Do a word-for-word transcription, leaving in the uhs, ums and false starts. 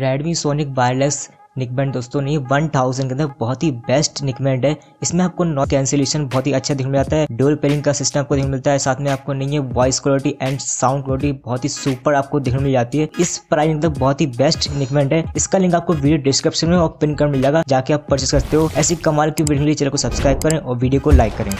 Redmi sonic wireless neckband दोस्तों नहीं one thousand के अंदर बहुत ही बेस्ट निकबैंड है। इसमें आपको नॉइस कैंसिलेशन बहुत ही अच्छा देखने मिलता है, डुअल पेयरिंग का सिस्टम आपको देखने मिलता है, साथ में आपको नहीं है voice quality and sound quality बहुत ही सुपर आपको देखने मिल जाती है। इस प्राइस में बहुत ही बेस्ट निकबैंड है। इसका लिंक आपको वीडियो डिस्क्रिप्शन में और पिन कर मिल जाएगा, जाके आप परचेस करते हो। ऐसी कमाल की वीडियो के लिए चैनल को सब्सक्राइब करें और वीडियो को लाइक करें।